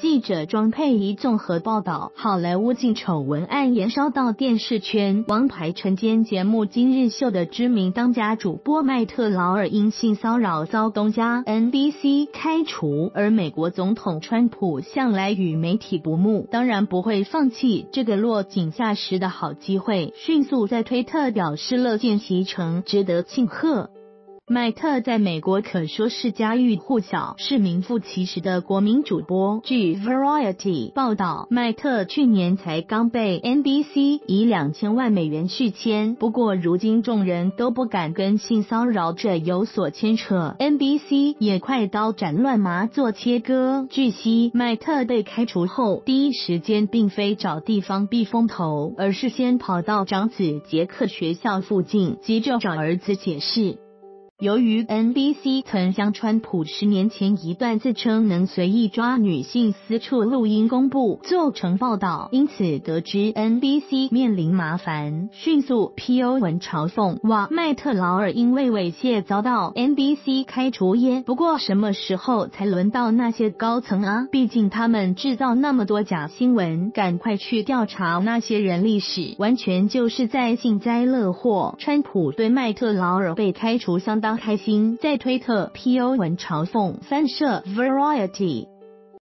记者庄佩仪综合报道，好莱坞性丑闻案延烧到电视圈。王牌晨间节目《今日秀》的知名当家主播麦特劳尔因性骚扰遭东家 NBC 开除，而美国总统川普向来与媒体不睦，当然不会放弃这个落井下石的好机会，迅速在推特表示乐见其成，值得庆贺。 麦特在美国可说是家喻户晓，是名副其实的国民主播。据 Variety 报道，麦特去年才刚被 NBC 以2000万美元续签，不过如今众人都不敢跟性骚扰者有所牵扯 ，NBC 也快刀斩乱麻做切割。据悉，麦特被开除后，第一时间并非找地方避风头，而是先跑到长子杰克学校附近，急着找儿子解释。 由于 NBC 曾将川普10年前一段自称能随意抓女性私处录音公布做成报道，因此得知 NBC 面临麻烦，迅速 PO 文嘲讽：“哇，麦特劳尔因为猥亵遭到 NBC 开除耶！不过什么时候才轮到那些高层啊？毕竟他们制造那么多假新闻，赶快去调查那些人历史，完全就是在幸灾乐祸。”川普对麦特劳尔被开除相当开心，在推特 PO 文嘲讽，翻社 Variety。